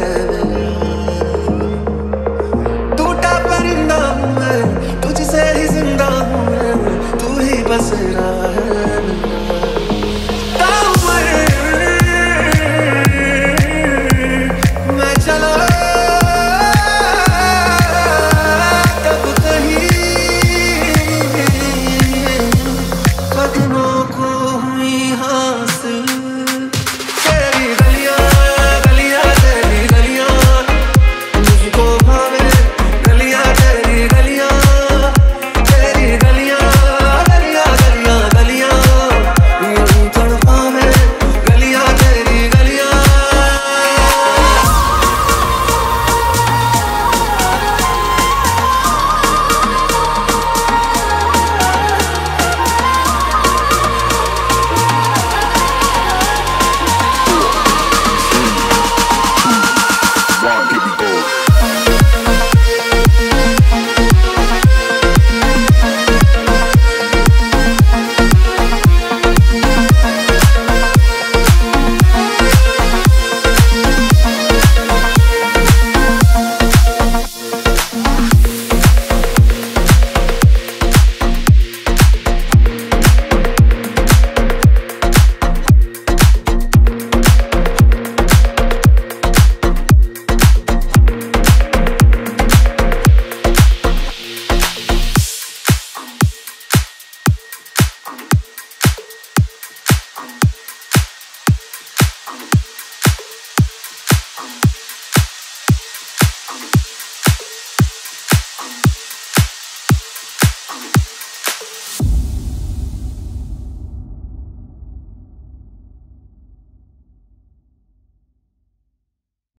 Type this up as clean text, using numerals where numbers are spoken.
I